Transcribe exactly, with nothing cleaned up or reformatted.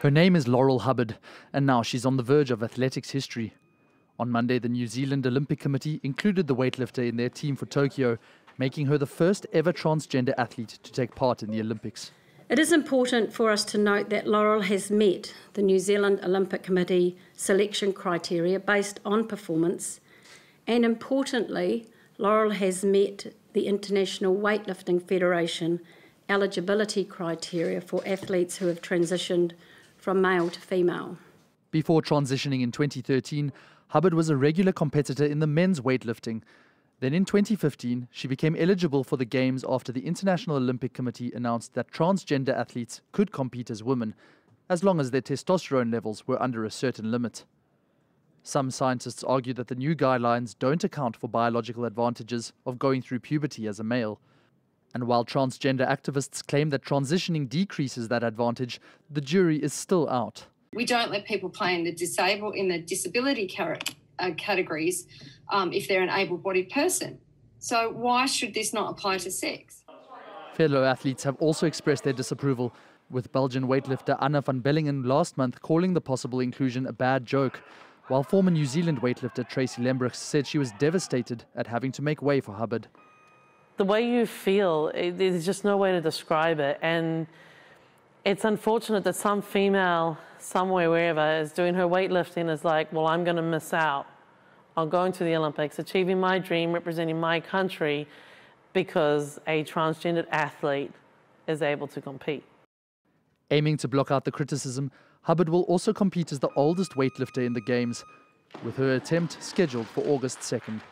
Her name is Laurel Hubbard, and now she's on the verge of athletics history. On Monday, the New Zealand Olympic Committee included the weightlifter in their team for Tokyo, making her the first ever transgender athlete to take part in the Olympics. It is important for us to note that Laurel has met the New Zealand Olympic Committee selection criteria based on performance, and importantly, Laurel has met the International Weightlifting Federation eligibility criteria for athletes who have transitioned from male to female. Before transitioning in twenty thirteen, Hubbard was a regular competitor in the men's weightlifting. Then in twenty fifteen, she became eligible for the Games after the International Olympic Committee announced that transgender athletes could compete as women, as long as their testosterone levels were under a certain limit. Some scientists argue that the new guidelines don't account for biological advantages of going through puberty as a male. And while transgender activists claim that transitioning decreases that advantage, the jury is still out. We don't let people play in the disabled, in the disability categories um, if they're an able-bodied person. So why should this not apply to sex? Fellow athletes have also expressed their disapproval, with Belgian weightlifter Anna van Bellingen last month calling the possible inclusion a bad joke, while former New Zealand weightlifter Tracy Lambrecht said she was devastated at having to make way for Hubbard. The way you feel, it, there's just no way to describe it, and it's unfortunate that some female somewhere, wherever, is doing her weightlifting is like, well, I'm going to miss out on going to the Olympics, achieving my dream, representing my country, because a transgendered athlete is able to compete. Aiming to block out the criticism, Hubbard will also compete as the oldest weightlifter in the Games, with her attempt scheduled for August second.